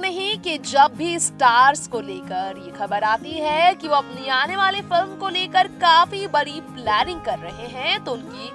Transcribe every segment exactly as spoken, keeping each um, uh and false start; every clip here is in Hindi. शक नहीं कि जब भी स्टार्स को लेकर ये खबर आती है कि वो अपनी आने वाली फिल्म को लेकर काफी बड़ी प्लानिंग कर रहे हैं तो उनकी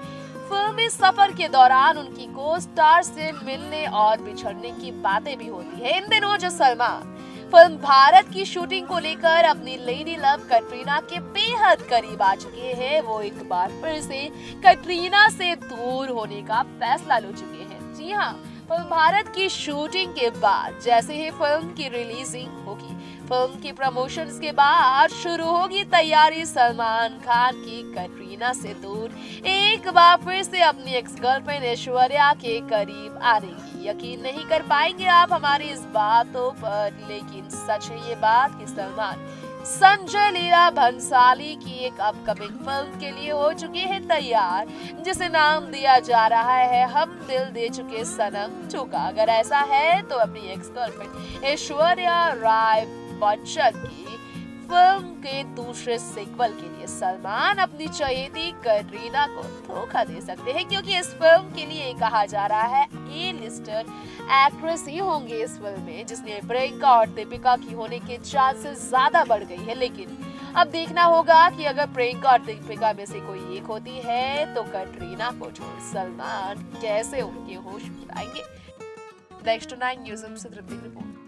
फिल्मी सफर के दौरान उनकी को स्टार से मिलने और बिछड़ने की बातें भी होती है। इन दिनों जो सलमान फिल्म भारत की शूटिंग को लेकर अपनी लेडी लव कटरीना के बेहद करीब आ चुके हैं, वो एक बार फिर से कटरीना से दूर होने का फैसला ले चुके हैं। जी हाँ, फिल्म भारत की शूटिंग के बाद जैसे ही फिल्म की रिलीजिंग होगी, फिल्म की प्रमोशंस के बाद शुरू होगी तैयारी सलमान खान की कटरीना से दूर एक बार फिर से अपनी एक्स गर्लफ्रेंड ऐश्वर्या के करीब आने की। यकीन नहीं कर पाएंगे आप हमारी इस बातों पर, लेकिन सच है ये बात कि सलमान संजय लीला भंसाली की एक अपकमिंग फिल्म के लिए हो चुके हैं तैयार, जिसे नाम दिया जा रहा है हम दिल दे चुके सनम चुका। अगर ऐसा है तो अपनी एक्स गर्लफ्रेंड ऐश्वर्या राय बच्चन की फिल्म के दूसरे सीक्वल के लिए सलमान अपनी चहेती कटरीना को धोखा दे सकते हैं, क्योंकि इस फिल्म के लिए कहा जा रहा है ए लिस्टर एक्ट्रेस ही होंगे इस फिल्म में, जिसने प्रियंका और दीपिका की होने के चांसेस ज्यादा बढ़ गई है। लेकिन अब देखना होगा कि अगर प्रियंका और दीपिका में से कोई एक होती है तो कटरीना को छोड़ सलमान कैसे उनके होश उड़ाएंगे। नेक्स्ट नाइन न्यूज़ से तृप्ति रिपोर्ट।